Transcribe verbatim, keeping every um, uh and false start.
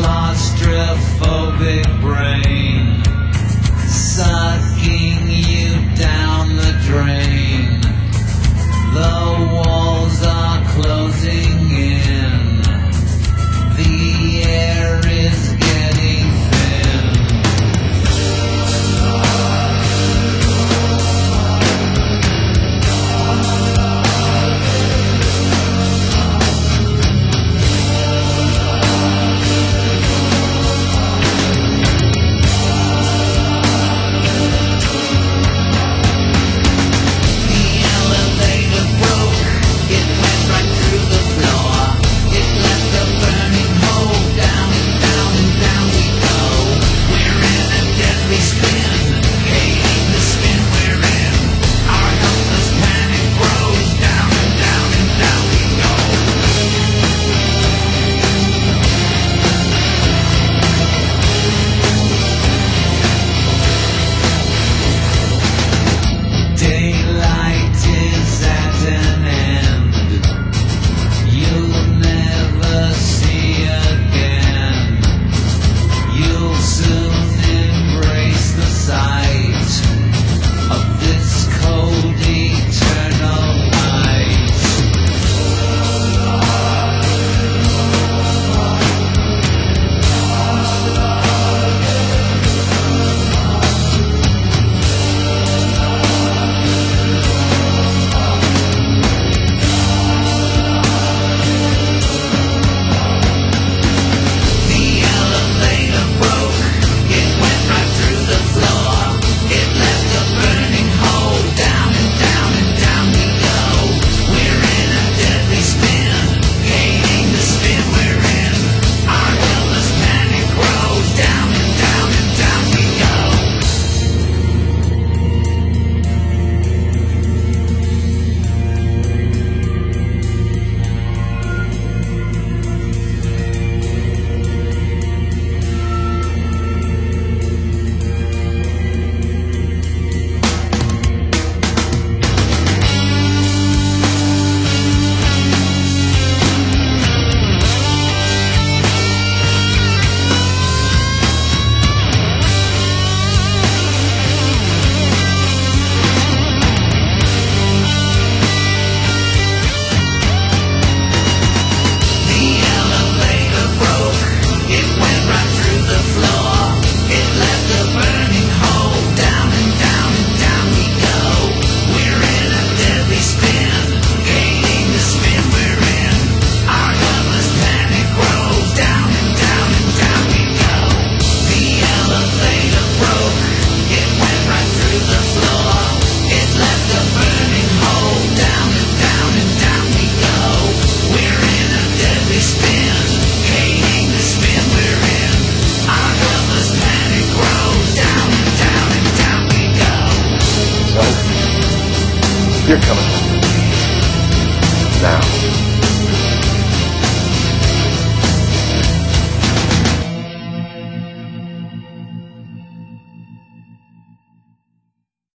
Claustrophobic brain, sucking you down the drain. The walls are closing in, the air is getting you're coming.